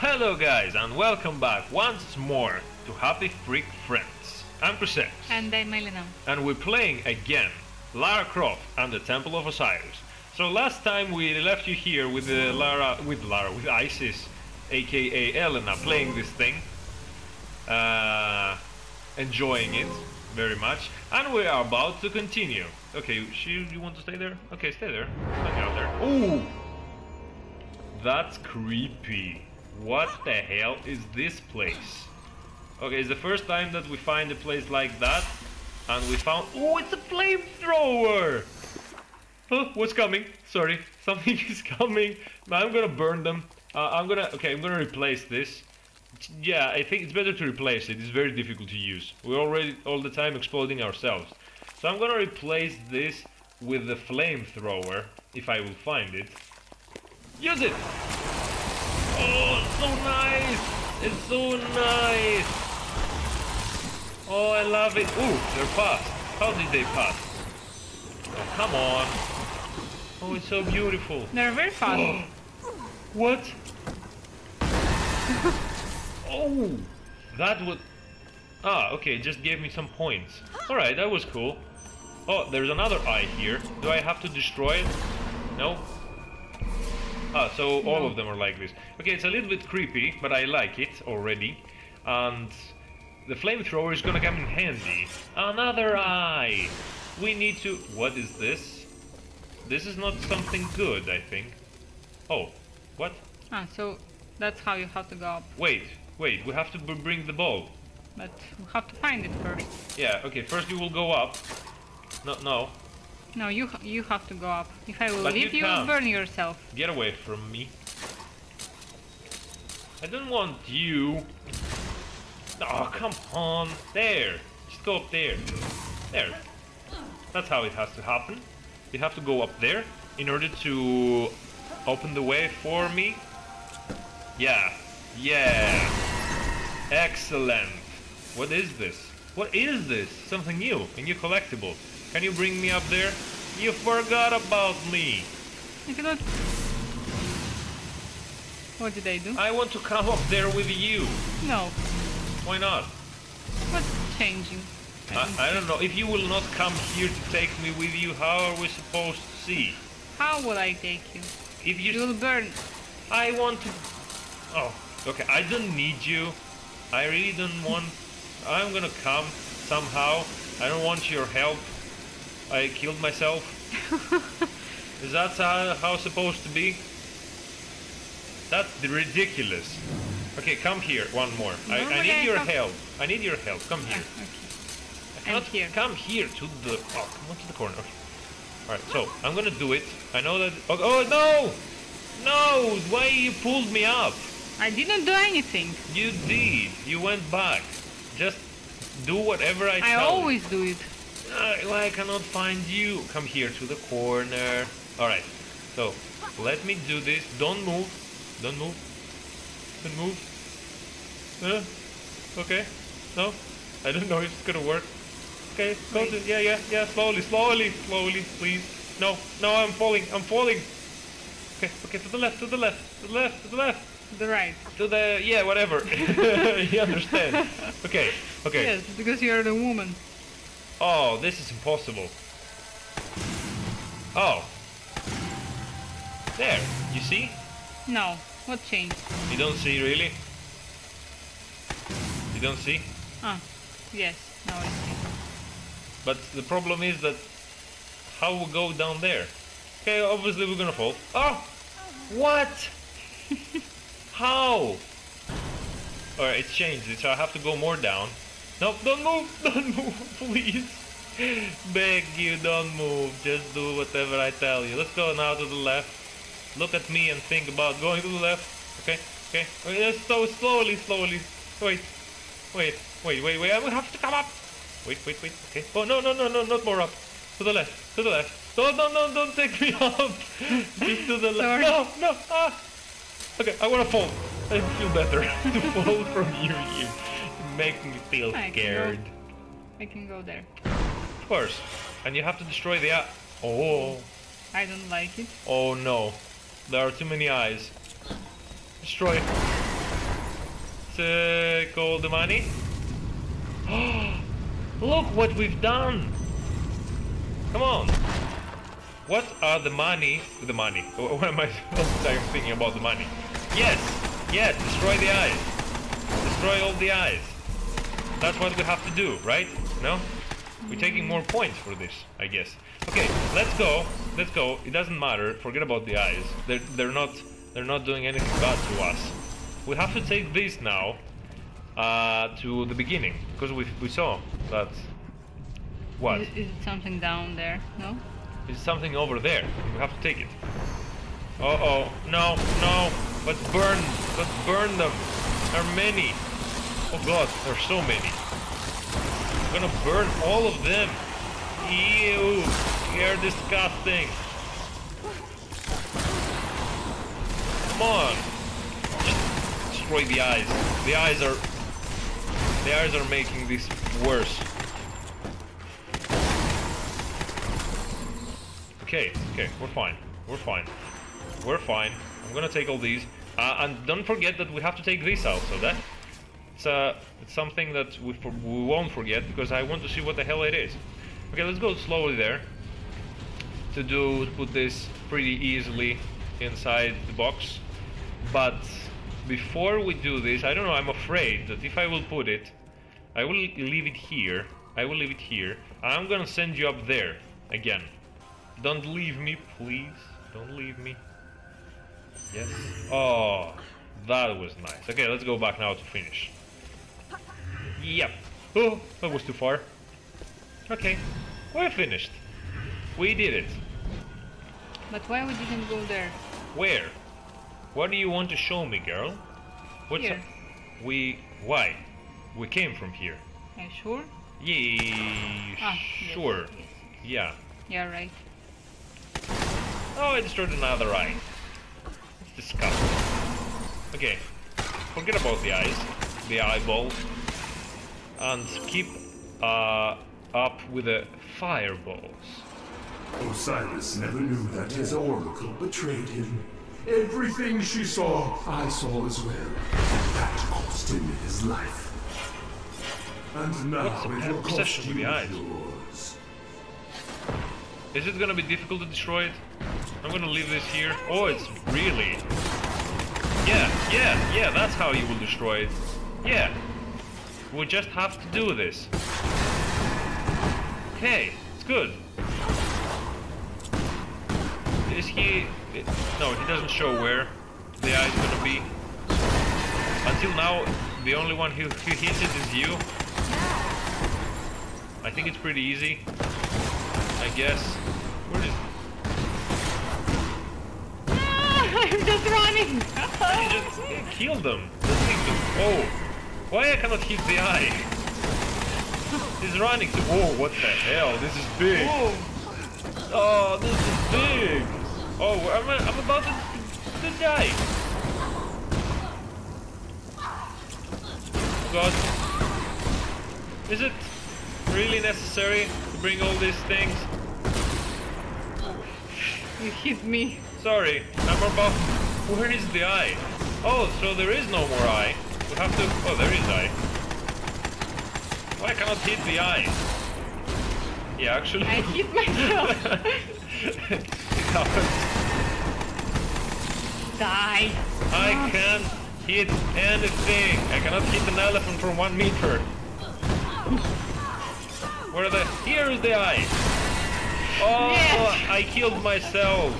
Hello guys, and welcome back once more to Happy Freak Friends. I'm Chris X. And I'm Elena. And we're playing again Lara Croft and the Temple of Osiris. So last time we left you here with with Isis, aka Elena, playing this thing, enjoying it very much, and we are about to continue. Okay, you want to stay there? Okay, stay there. Hang out there. Ooh, that's creepy. What the hell is this place? Okay, it's the first time that we find a place like that, and we found... Oh, it's a flamethrower! Oh, what's coming? Sorry, something is coming. Now I'm gonna burn them. I'm gonna replace this. Yeah, I think it's better to replace it. It's very difficult to use. We're already all the time exploding ourselves. So I'm gonna replace this with the flamethrower, if I will find it. Use it! Oh, it's so nice! It's so nice! Oh, I love it! Ooh, they're fast! How did they pass? Oh, come on! Oh, it's so beautiful! They're very fast! Oh. What? Oh! That would... Ah, okay, it just gave me some points. Alright, that was cool. Oh, there's another eye here. Do I have to destroy it? No? Ah, so all of them are like this. Okay, it's a little bit creepy, but I like it already. And the flamethrower is gonna come in handy. Another eye! We need to... What is this? This is not something good, I think. Oh, what? Ah, so that's how you have to go up. Wait, we have to bring the ball. But we have to find it first. Yeah, okay, first you will go up. No. No, you have to go up. If I will leave, you will burn yourself. Get away from me. I don't want you. Oh, come on. There. Just go up there. There. That's how it has to happen. You have to go up there in order to open the way for me. Yeah. Yeah. Excellent. What is this? What is this? Something new. A new collectible. Can you bring me up there? You forgot about me! I cannot... What did I do? I want to come up there with you! No. Why not? What's changing? I don't know. If you will not come here to take me with you, how are we supposed to see? How will I take you? If you... You'll burn. I want to... Oh, okay. I don't need you. I really don't want... I'm gonna come somehow. I don't want your help. I killed myself. Is that how it's supposed to be? That's ridiculous. Okay, come here. One more. I need your help. I need your help. Come here. Okay. I'm here. Come here to the... Oh, come on to the corner. Okay. Alright, so I'm gonna do it. I know that... Oh, no! No! Why you pulled me up? I didn't do anything. You did. You went back. Just do whatever I tell you. I always do it. I cannot find you. Come here to the corner. Alright, so let me do this. Don't move. Don't move. Don't move. Okay. No. I don't know if it's gonna work. Okay, go to... Yeah. Slowly, please. No, I'm falling. Okay, to the left. To the right. To the... Yeah, whatever. You understand. Okay. Yes, because you're the woman. Oh, this is impossible. Oh. There. You see? No. What changed? You don't see, really? You don't see? Ah. Yes. Now I see. But the problem is that... How we go down there? Okay, obviously we're gonna fall. Oh! What? How? Alright, it's changed. So I have to go more down. No, don't move, please. Beg you, don't move. Just do whatever I tell you. Let's go now to the left. Look at me and think about going to the left. Okay. So slowly. Wait. I will have to come up. Wait. Okay. Oh, no, not more up. To the left. No, don't take me up. Just to the left. No. Ah. Okay, I want to fall. I feel better to fall from you. Make me feel scared. I can go there. Of course. And you have to destroy the eye. Oh. I don't like it. Oh no. There are too many eyes. Destroy. gold money. Look what we've done! Come on! What are the money? The money. What am I thinking about the money? Yes! Yes! Destroy the eyes! Destroy all the eyes! That's what we have to do, right? No? We're taking more points for this, I guess. Okay, let's go. Let's go. It doesn't matter. Forget about the eyes. They're not doing anything bad to us. We have to take this now to the beginning because we saw that. What? Is it something down there? No? It's something over there. We have to take it. Uh-oh. No, no. Let's burn. Let's burn them. There are many. Oh god, there are so many. I'm gonna burn all of them. Ew. They're disgusting. Come on. Just destroy the eyes. The eyes are making this worse. Okay, okay, we're fine. We're fine. We're fine. I'm gonna take all these. And don't forget that we have to take this out, so that it's something that we won't forget because I want to see what the hell it is. Okay, let's go slowly there to put this pretty easily inside the box. But before we do this, I don't know, I'm afraid that if I will put it, I will leave it here. I will leave it here. I'm gonna send you up there again. Don't leave me, please. Don't leave me. Yes. Oh, that was nice. Okay, let's go back now to finish. Yep. Oh, that was too far. Okay, we're finished. We did it. But why we didn't go there? Where? What do you want to show me, girl? What's here. Why? We came from here. Are you sure? Yeah, sure. Yes, yes. Yeah. Yeah, right. Oh, I destroyed another eye. It's disgusting. Okay, forget about the eyes, the eyeball, and keep up with the fireballs. Osiris never knew that his oracle betrayed him. Everything she saw, I saw as well. That cost him his life. And now it will cost you yours. Is it gonna be difficult to destroy it? I'm gonna leave this here. Oh, it's really... Yeah, that's how you will destroy it. Yeah. We just have to do this. Okay, it's good. Is he... No, he doesn't show where the eye's gonna be. Until now, the only one who hits it is you. I think it's pretty easy. I guess. Where is it? Ah, I'm just running! You just killed them. Oh! Why I cannot hit the eye? He's running to... Oh, what the hell? This is big! Oh, this is big! Oh, I'm about to die! God. Is it really necessary to bring all these things? You hit me. Sorry, I'm about... Where is the eye? Oh, so there is no more eye. We have to... Oh, there is eye. Why can't I hit the eye? Yeah, actually... I hit myself! It happens. Die! I can't hit anything! I cannot hit an elephant from 1 meter! Where are the... Here is the eye! Oh, yes. I killed myself!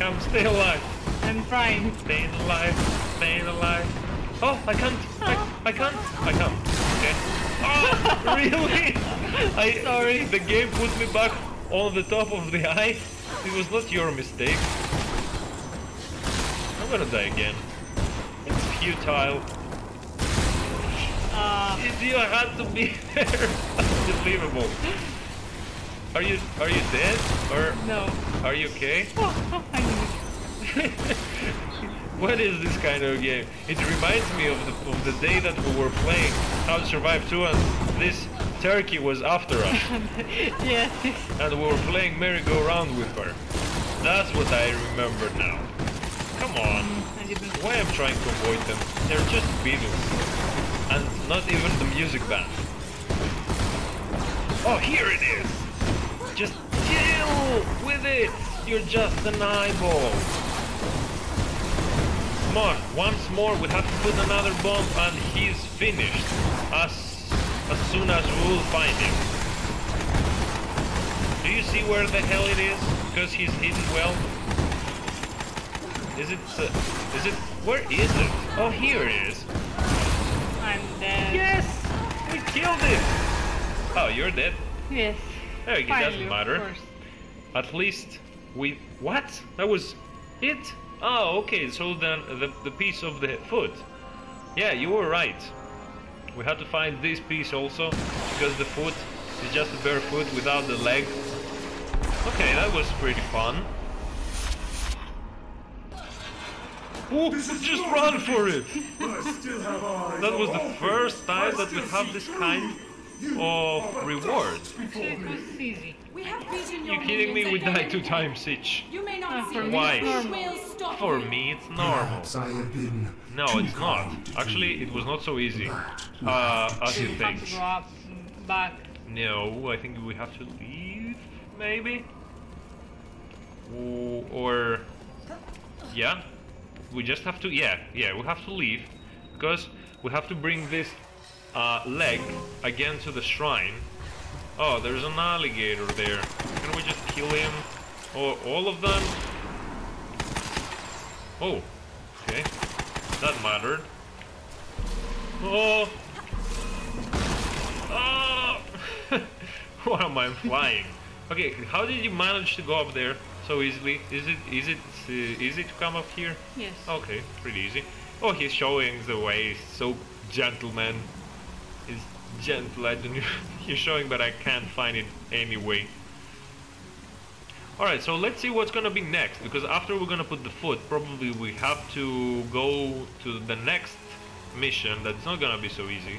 Come, stay alive! I'm trying. Stay alive, stay alive. Oh, I can't! I can't! Okay. Oh, really? Sorry. The game put me back on the top of the eye. It was not your mistake. I'm gonna die again. It's futile. You had to be there. That's unbelievable. Are you dead or no? Are you okay? What is this kind of game? It reminds me of the day that we were playing How to Survive 2, and this turkey was after us. Yes. And we were playing merry-go-round with her. That's what I remember now. Come on. Why I'm trying to avoid them? They're just Beatles. And not even the music band. Oh, here it is! Just deal with it! You're just an eyeball. Come on, once more we have to put another bomb and he's finished. As soon as we'll find him. Do you see where the hell it is? Because he's hidden well. Where is it? Oh, here it is. I'm dead. Yes! We killed it! Oh, you're dead? Yes. There you go, doesn't matter. At least we... What? That was it? Oh, okay, so then the piece of the foot. Yeah, you were right. We had to find this piece also, because the foot is just a bare foot without the leg. Okay, that was pretty fun. Oh, just run for it! That was the first time that we have this kind of reward. It was easy. You kidding me? We died 2 times each. Why? For me, it's normal. No, it's not. Actually, it was not so easy as you think. No, I think we have to leave, maybe? Or... yeah? We just have to, yeah, we have to leave because we have to bring this leg again to the shrine. Oh, there's an alligator there. Can we just kill him? Or all of them? Oh, okay. That mattered. Oh! Oh! What am I flying? Okay, how did you manage to go up there so easily? Is it easy to come up here? Yes. Okay, pretty easy. Oh, he's showing the way. So gentleman. He's gentle. I don't know. He's showing, but I can't find it anyway. Alright, so let's see what's gonna be next, because after we're gonna put the foot, probably we have to go to the next mission. That's not gonna be so easy,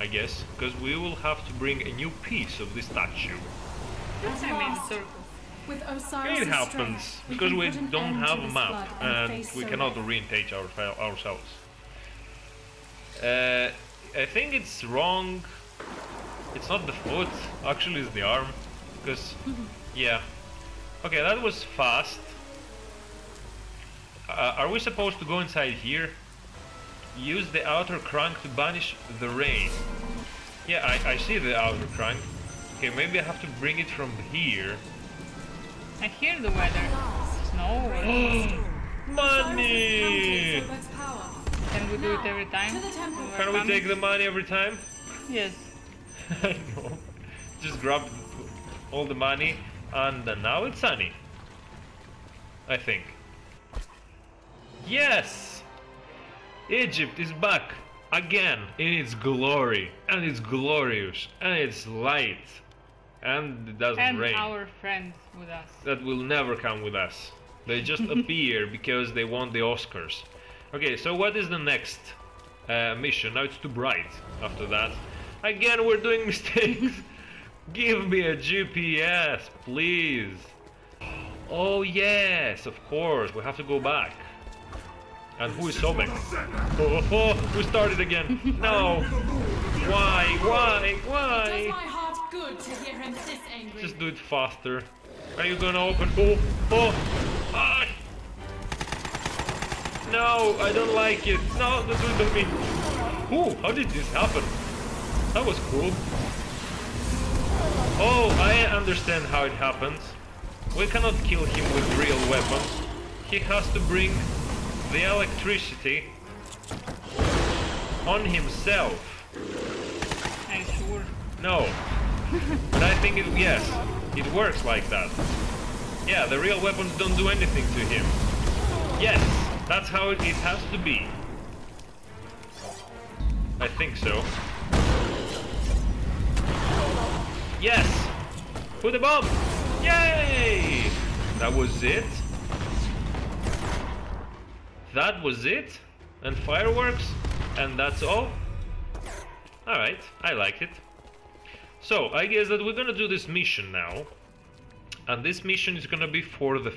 I guess, because we will have to bring a new piece of this statue. That's a main circle. With Osiris it happens, because we don't have a map, and we cannot orientate ourselves. I think it's wrong. It's not the foot, actually it's the arm, because, yeah. Okay, that was fast. Are we supposed to go inside here? Use the outer crank to banish the rain. Yeah, I see the outer crank. Okay, maybe I have to bring it from here. I hear the weather. Snow. Money! Can we do it every time? Can we take the money every time? Yes. I know. Just grab all the money. And now it's sunny, I think. Yes! Egypt is back again in its glory, and it's glorious, and it's light, and it doesn't rain. And our friends with us. That will never come with us. They just appear because they want the Oscars. Okay, so what is the next mission? Now it's too bright after that. Again, we're doing mistakes. Give me a GPS, please. Oh yes, of course, we have to go back. And who is Sobek? Oh, we started again. No. Why? Does my heart good to hear him this angry? Just do it faster. Are you gonna open? Ah. No, I don't like it. No, that's what I mean. Oh, how did this happen? That was cool. Oh, I understand how it happens. We cannot kill him with real weapons. He has to bring the electricity on himself. Are you sure? No. But I think it works like that. Yeah, the real weapons don't do anything to him. Yes, that's how it has to be. I think so. Yes! Put the bomb! Yay! That was it? That was it? And fireworks? And that's all? Alright, I like it. So, I guess that we're gonna do this mission now. And this mission is gonna be for the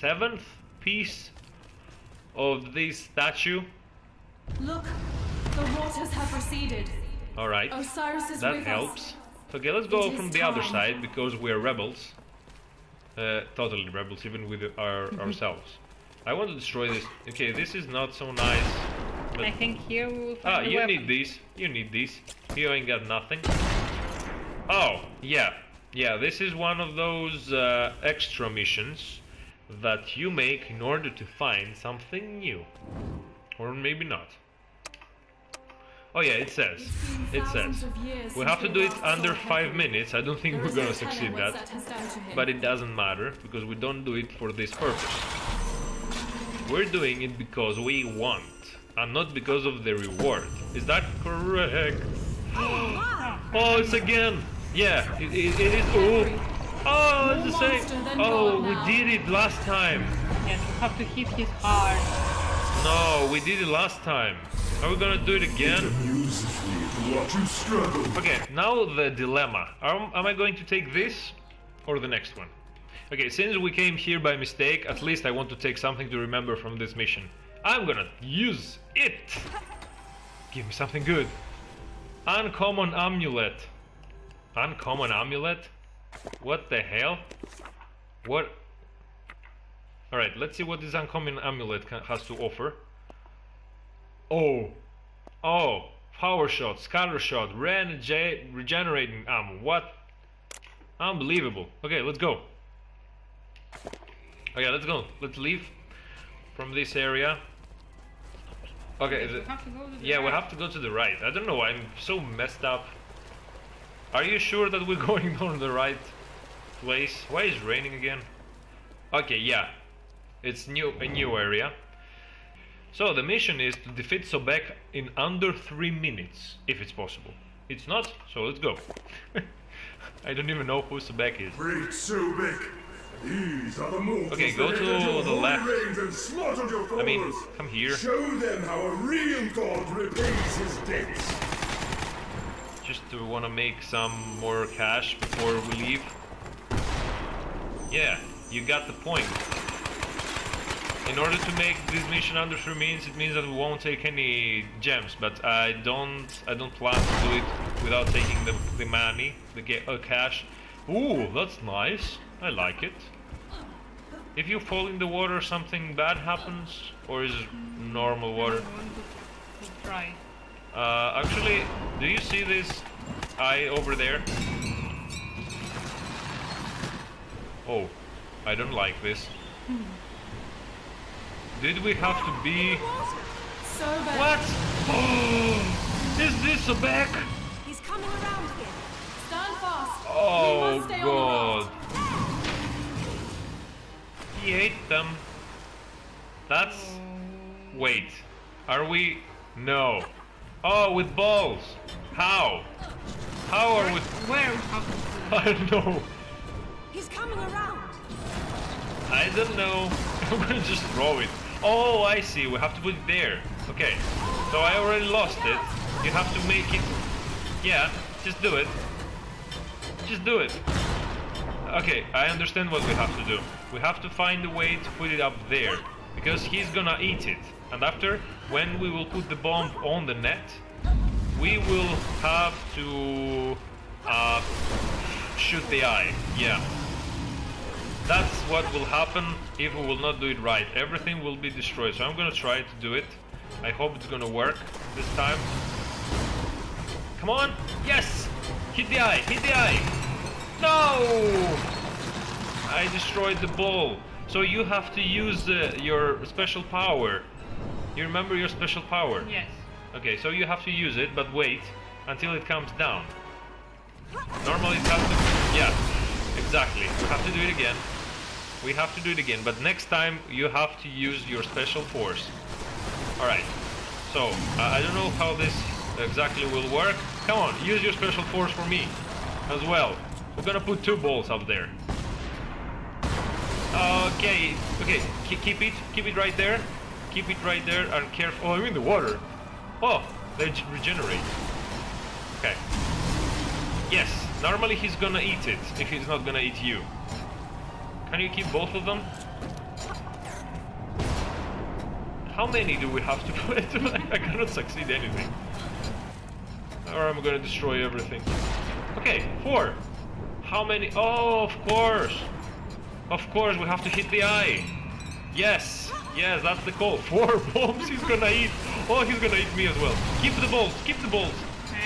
7th piece of this statue. Look, the waters have receded. All right, Osiris is that with helps. Us. Okay, let's go from the other side because we are rebels. Totally rebels, even with ourselves. I want to destroy this. Okay, this is not so nice. I think here we will find the weapon. Need this. You need this. You ain't got nothing. Oh, yeah. Yeah, this is one of those extra missions that you make in order to find something new. Or maybe not. Oh yeah, it says. It says. We have to do it under 5 minutes. I don't think we're gonna succeed that. But it doesn't matter, because we don't do it for this purpose. We're doing it because we want, and not because of the reward. Is that correct? Oh, it's again! Yeah, it is. Ooh. Oh, it's the same. Oh, we did it last time. Yes, we have to hit his heart. No, we did it last time. Are we gonna do it again? Okay, now the dilemma. Am I going to take this or the next one? Okay, since we came here by mistake, at least I want to take something to remember from this mission. I'm gonna use it! Give me something good. Uncommon amulet. Uncommon amulet? What the hell? What? Alright, let's see what this uncommon amulet has to offer. Oh. Oh. Power shot, scatter shot, regenerating ammo. What? Unbelievable. Okay, let's go. Okay, let's go. Let's leave from this area. Okay, we have to go to the right. I don't know, I'm so messed up. Are you sure that we're going on the right place? Why is it raining again? Okay, yeah. It's a new area. So the mission is to defeat Sobek in under 3 minutes, if it's possible. It's not, so let's go. I don't even know who Sobek is. Freak Sobek. These are the mortals. Okay, go to the left. I mean, come here. Show them how a real god repays his debts. Just want to make some more cash before we leave. Yeah, you got the point. In order to make this mission under 3 minutes, it means that we won't take any gems. But I don't plan to do it without taking the money, the cash. Ooh, that's nice. I like it. If you fall in the water, something bad happens, or is it normal water? Actually, do you see this eye over there? Oh, I don't like this. Did we have to be... Sobek. What? Oh, is this Sobek? He's coming around here. Stand fast. Oh, we must stay God. He ate them. That's... Wait. Are we... No. Oh, with balls! How? How are we... Where? I don't know. He's coming around. I don't know. I'm gonna just throw it. Oh, I see. We have to put it there. Okay. So I already lost it. You have to make it... Yeah, just do it. Just do it. Okay, I understand what we have to do. We have to find a way to put it up there. Because he's gonna eat it. And after, when we will put the bomb on the net, we will have to shoot the eye. Yeah. That's what will happen if we will not do it right. Everything will be destroyed. So I'm gonna try to do it. I hope it's gonna work this time. Come on! Yes! Hit the eye! Hit the eye! No! I destroyed the ball. So you have to use your special power. You remember your special power? Yes. Okay, so you have to use it, but wait until it comes down. Normally it has to... Yeah, exactly. We have to do it again. We have to do it again, but next time you have to use your special force. Alright. So, I don't know how this exactly will work. Come on, use your special force for me as well. We're gonna put 2 balls up there. Okay, okay, keep it right there. Keep it right there and careful. Oh, I'm in the water. Oh, they regenerate. Okay. Yes, normally he's gonna eat it if he's not gonna eat you. Can you keep both of them? How many do we have to put? I cannot succeed anything. Or I'm gonna destroy everything. Okay, 4. How many? Oh, of course. Of course, we have to hit the eye. Yes, yes, that's the call. 4 bombs he's gonna eat. Oh, he's gonna eat me as well. Keep the balls, keep the balls.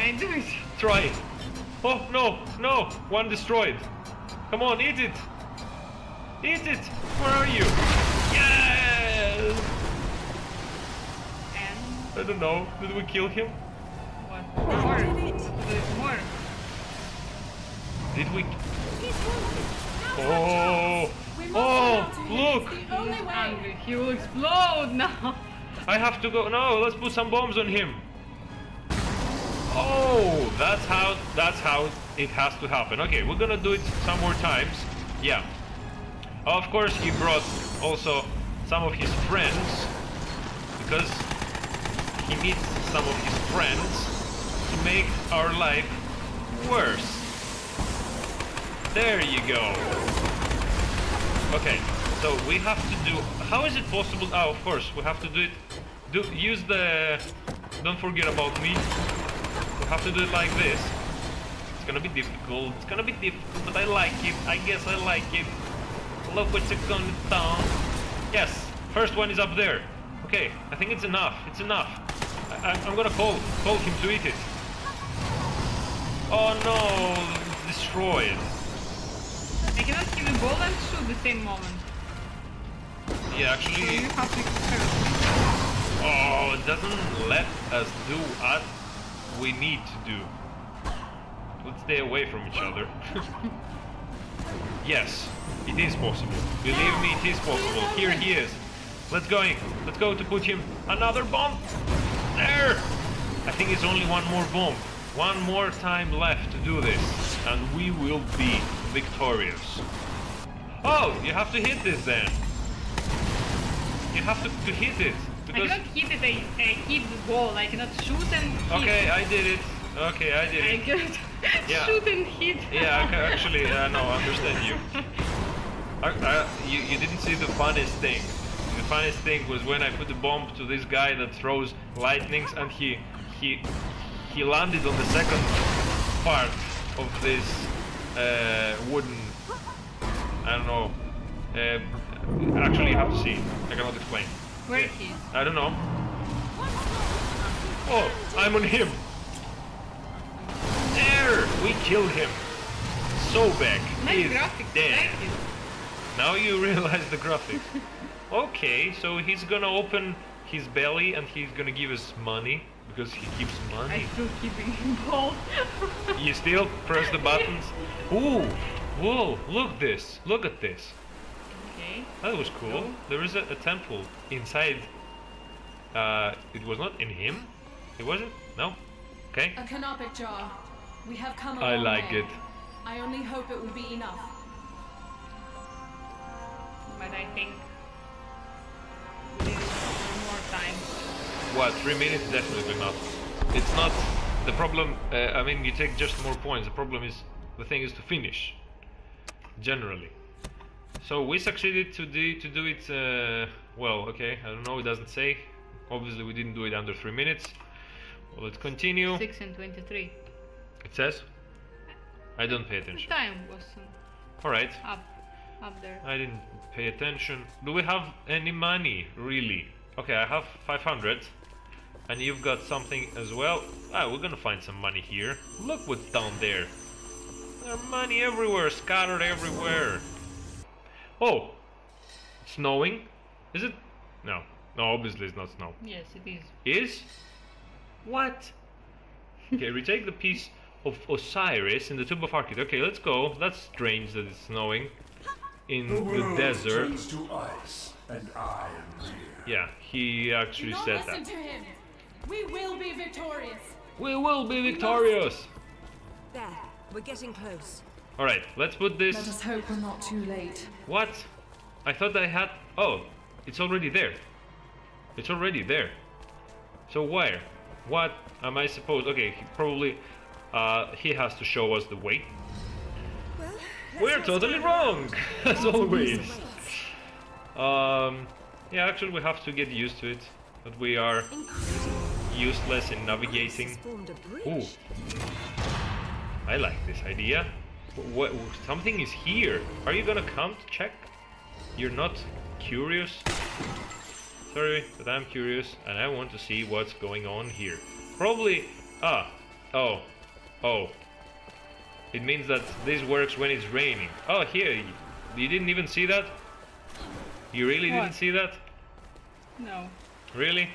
I do it. Try it. Oh, no, no. 1 destroyed. Come on, eat it. Eat it. Where are you? Yes! And? I don't know. Did we kill him? What? More. Did we? Oh! Oh! Look! He's angry. He will explode now. I have to go. No, let's put some bombs on him. Oh, that's how it has to happen. Okay, we're gonna do it some more times. Yeah. Of course, he brought also some of his friends because he needs some of his friends to make our life worse. There you go. Okay, so we have to do. How is it possible? Oh, of course, we have to do it. Use the. Don't forget about me. We have to do it like this. It's gonna be difficult. It's gonna be difficult, but I like it. I guess I like it. Look what's going down. Yes, first one is up there. Okay, I think it's enough. It's enough. I'm gonna call him to eat it. Oh no, destroy it. I cannot give the ball and shoot the same moment. Yeah, actually. So you have to experiment. Oh, it doesn't let us do what we need to do. Let's stay away from each other. Yes, it is possible. Believe me, it is possible. Here he is. Let's go in. Let's go to put him another bomb. There! I think it's only 1 more bomb. 1 more time left to do this. And we will be victorious. Oh, you have to hit this then. You have to hit it. Because I cannot hit it. I hit the ball. I cannot shoot and hit. Okay, I did it. Okay, I did it. I cannot yeah. Shoot and hit. Yeah, okay, actually, no, I understand you. You didn't see the funniest thing. The funniest thing was when I put the bomb to this guy that throws lightnings, and he landed on the second part of this wooden. I don't know. Actually, you have to see. I cannot explain. Where is he? I don't know. Oh, I'm on him. There! We killed him. Sobek is dead. Now you realize the graphics. Okay, so he's gonna open his belly and he's gonna give us money because he keeps money. I'm still keeping him bald. You still press the buttons? Ooh! Whoa! Look this! Look at this! Okay. That was cool. There is a temple inside. It was not in him? It wasn't? No? Okay. A canopic jar. We have come a long way. It. I only hope it will be enough. But I think more time. What? 3 minutes? Definitely not. It's not the problem. I mean, you take just more points. The problem is the thing is to finish. Generally. So we succeeded to do it. Well, okay. I don't know. It doesn't say. Obviously, we didn't do it under 3 minutes. Well, let's continue. 6 and 23. It says? I don't pay attention. The time was alright. Up there. I didn't pay attention. Do we have any money, really? Okay, I have 500. And you've got something as well. Ah, we're gonna find some money here. Look what's down there. There are money everywhere, scattered everywhere. Oh! It's snowing? Is it? No. No, obviously it's not snow. Yes, it is. Is? What? Okay, retake the piece of Osiris in the Tomb of Akhet. Okay, let's go. That's strange that it's snowing in the desert. To ice, and I am here. Yeah, he actually said that. To him. We will be victorious. We will be victorious. There, we're getting close. All right, let's put this. Let us hope we're not too late. What? I thought I had. Oh, it's already there. It's already there. So where? What am I supposed? Okay, he probably he has to show us the way. Well, we're totally wrong, as always. Yeah, actually we have to get used to it. But we are useless in navigating. Ooh. I like this idea. What, something is here. Are you gonna come to check? You're not curious? Sorry, but I'm curious and I want to see what's going on here. Probably... Ah. Oh. Oh. It means that this works when it's raining. Oh, here. You didn't even see that? You really didn't see that? No. Really?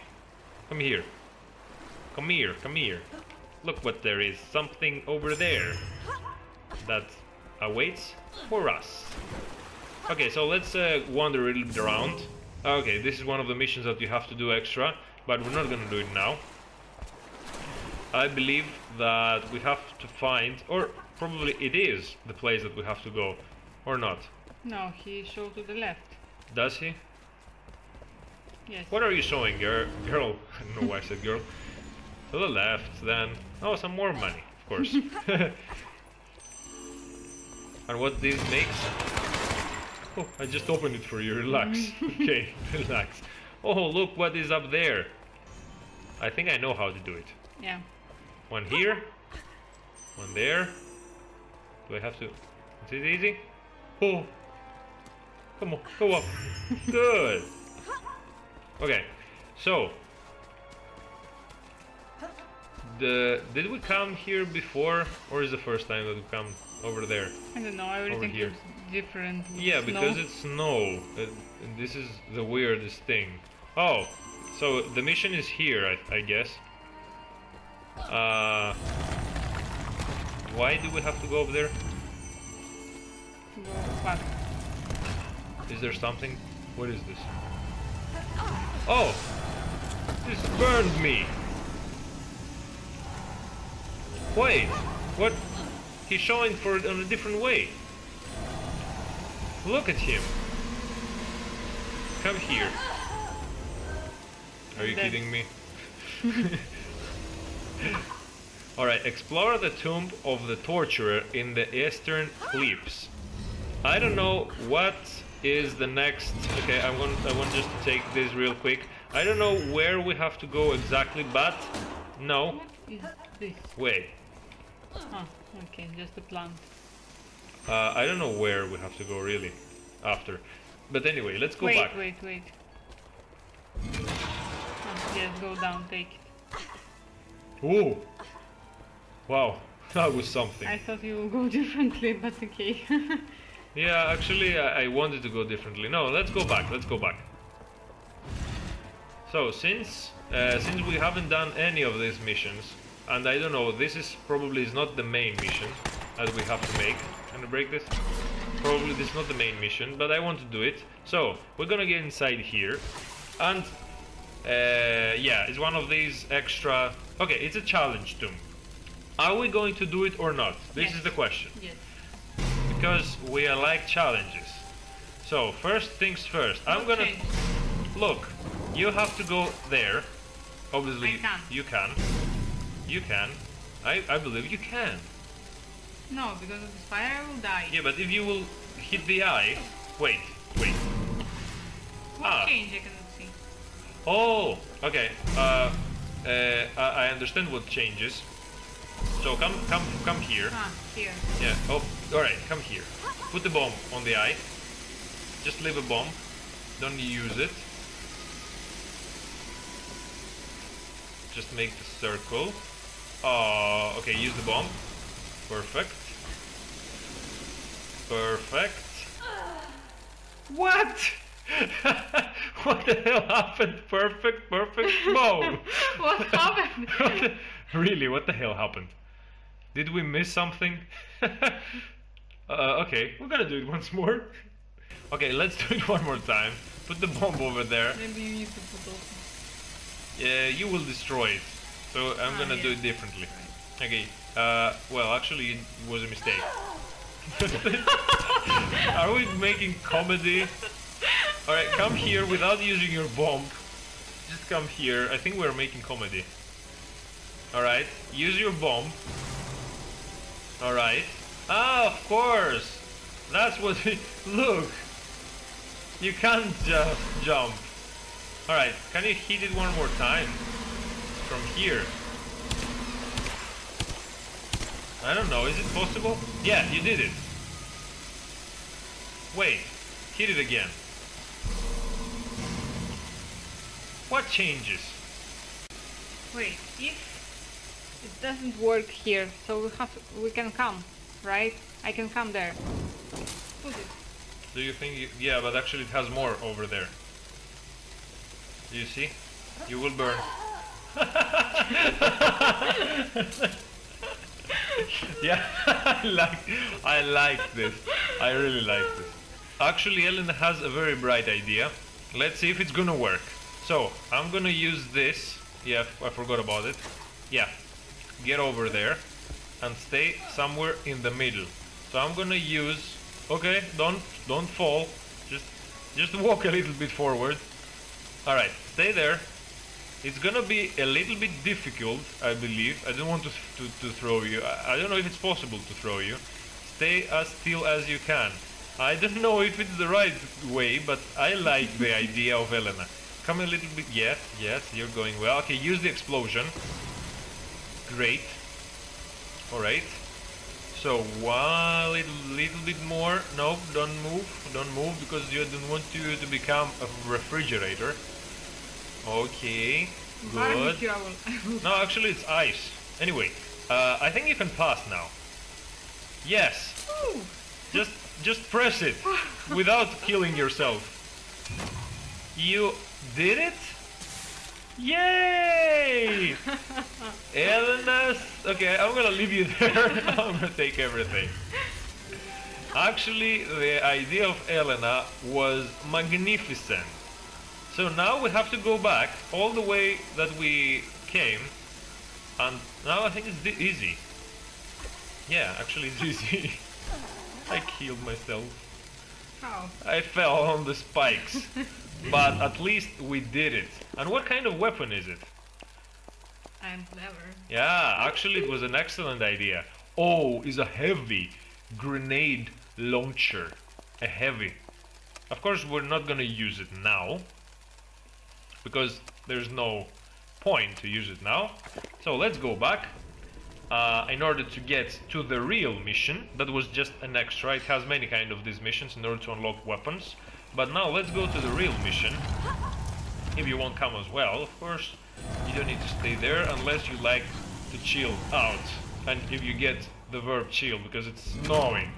Come here. Come here. Come here. Look what there is. Something over there that awaits for us. Okay, so let's wander a little around. Okay, this is one of the missions that you have to do extra, but we're not gonna do it now. I believe that we have to find, or probably it is the place that we have to go, or not. No, he showed to the left. Does he? Yes. What are you showing, girl? I don't know why I said girl. To the left, then. Oh, some more money, of course. And what this makes? Oh, I just opened it for you. Relax. Okay, relax. Oh, look what is up there. I think I know how to do it. Yeah. One here. One there. Do I have to... Is it easy? Oh. Come on, go up. Good. Okay, so... Did we come here before, or is the first time that we come over there? I don't know, everything is different. Yeah, because it's snow. This is the weirdest thing. Oh, so the mission is here, I guess. Why do we have to go over there? What? Is there something? What is this? Oh! This burned me! Wait! What? He's showing for it on a different way! Look at him! Come here! Are you kidding me? Alright, explore the tomb of the torturer in the eastern cliffs. I don't know what is the next... Okay, I want just to take this real quick. I don't know where we have to go exactly, but... No. What is this? Wait. Oh, okay, just a plant. I don't know where we have to go, really, after. But anyway, let's go back. Wait. Oh, yes, go down, take it. Ooh! Wow, that was something. I thought you would go differently, but okay. Yeah, actually, I wanted to go differently. No, let's go back, So, since we haven't done any of these missions, and I don't know, this is probably not the main mission that we have to make. Can I break this? Probably this is not the main mission, but I want to do it. So, we're gonna get inside here, and yeah, it's one of these extra... Okay, it's a challenge tomb. Are we going to do it or not? This is the question. Yes. Because we are like challenges. So, first things first, I'm gonna... Look. You have to go there. Obviously, you can. I believe you can. No, because of this fire I will die. Yeah, but if you will hit the eye... Wait. What change I cannot see? Oh, okay. I understand what changes. So come here. Here. Yeah, oh, alright, come here. Put the bomb on the eye. Just leave a bomb. Don't use it. Just make the circle. Oh, okay, use the bomb. Perfect. What? What the hell happened? Perfect bomb. What happened? Really, what the hell happened? Did we miss something? Okay, we're gonna do it once more. Okay, let's do it one more time. Put the bomb over there. Maybe you need to put open. Yeah, you will destroy it, so I'm gonna do it differently. Okay, well, actually it was a mistake. Are we making comedy? Alright, come here without using your bomb. Just come here, I think we're making comedy. Alright, use your bomb. Alright. Ah, of course! That's what we... Look! You can't just jump. Alright, can you hit it one more time? From here. I don't know, is it possible? Yeah, you did it. Wait, hit it again. What changes? Wait, if it doesn't work here, so we can come, right? I can come there. Put it. Do you think you, yeah, but actually it has more over there. Do you see? You will burn. Yeah, I like this. I really like this. Actually, Elena has a very bright idea. Let's see if it's gonna work. So, I'm gonna use this. Yeah, I forgot about it. Yeah, get over there and stay somewhere in the middle. So I'm gonna use... Okay, don't fall. Just walk a little bit forward. Alright, stay there. It's gonna be a little bit difficult, I believe. I don't want to throw you. I don't know if it's possible to throw you. Stay as still as you can. I don't know if it's the right way, but I like the idea of Elena. Come a little bit. Yes, yes, you're going well. Okay, use the explosion. Great. Alright. So, one little bit more. No, don't move, because you don't want you to become a refrigerator. Okay, good. No, actually it's ice. Anyway, I think you can pass now. Yes. Ooh. Just press it without killing yourself. You did it? Yay! Elena's... Okay, I'm gonna leave you there. I'm gonna take everything. Actually, the idea of Elena was magnificent. So now we have to go back all the way that we came. And now I think it's easy. Yeah, actually it's easy. I killed myself. How? I fell on the spikes. But at least we did it. And what kind of weapon is it? I'm clever. Yeah, actually it was an excellent idea. Oh, it's a heavy grenade launcher. A heavy. Of course we're not gonna use it now, because there's no point to use it now. So let's go back in order to get to the real mission. That was just an extra. It has many kind of these missions in order to unlock weapons. But now let's go to the real mission. If you won't come as well, of course, you don't need to stay there unless you like to chill out. And if you get the verb chill, because it's snowing.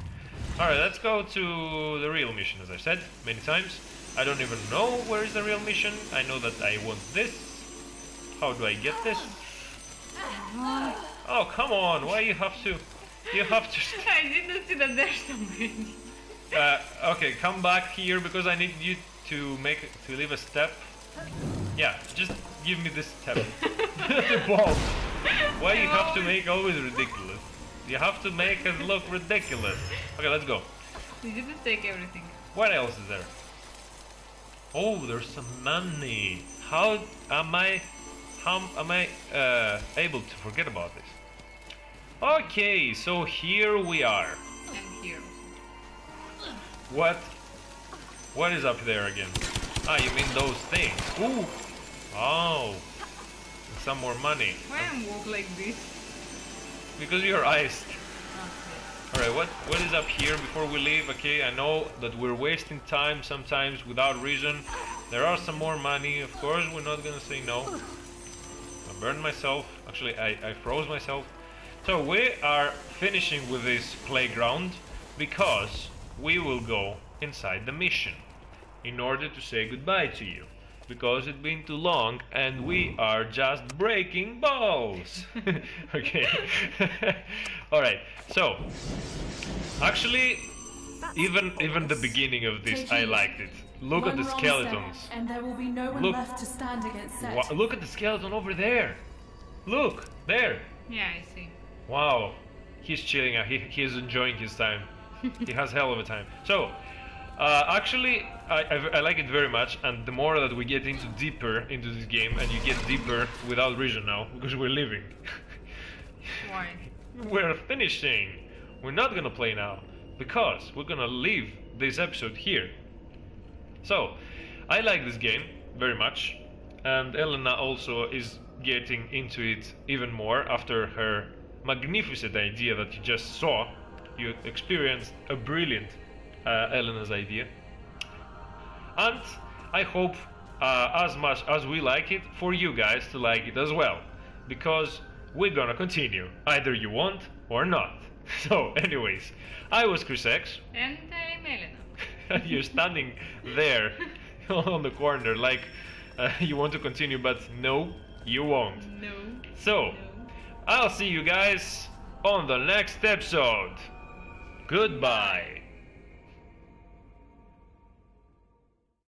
Alright, let's go to the real mission, as I said many times. I don't even know where is the real mission. I know that I want this. How do I get this? Oh, come on, why you have to I didn't see that there's something. Okay, come back here, because I need you to leave a step. Yeah, just give me this step. The balls. Why you have to make always ridiculous? You have to make it look ridiculous. Okay, let's go. You didn't take everything. What else is there? Oh, there's some money. How am I able to forget about this? Okay, so here we are. And here. What is up there again? Ah, you mean those things. Ooh! Oh! And some more money. Why I walk like this? Because you're iced. Okay. Alright, what is up here before we leave? Okay, I know that we're wasting time sometimes without reason. There are some more money, of course, we're not gonna say no. I burned myself. Actually, I froze myself. So we are finishing with this playground, because we will go inside the mission in order to say goodbye to you, because it's been too long and we are just breaking balls. Okay. Alright, so actually even the beginning of this, I liked it. Look at the skeletons. And there will be no one left to stand against Set. Look at the skeleton over there. Look there. Yeah, I see. Wow, he's chilling out. He's enjoying his time. He has hell of a time. So, actually, I like it very much, and the more that we get deeper into this game, and you get deeper without reason now, because we're leaving. Why? We're finishing. We're not gonna play now, because we're gonna leave this episode here. So, I like this game. very much, and Elena also is getting into it even more after her magnificent idea that you just saw. You experienced a brilliant Elena's idea, and I hope as much as we like it, for you guys to like it as well, because we're gonna continue, either you want or not. So anyways, I was Chris X. And I'm Elena. You're standing there on the corner like you want to continue, but no, you won't. No. So, no. I'll see you guys on the next episode. Goodbye.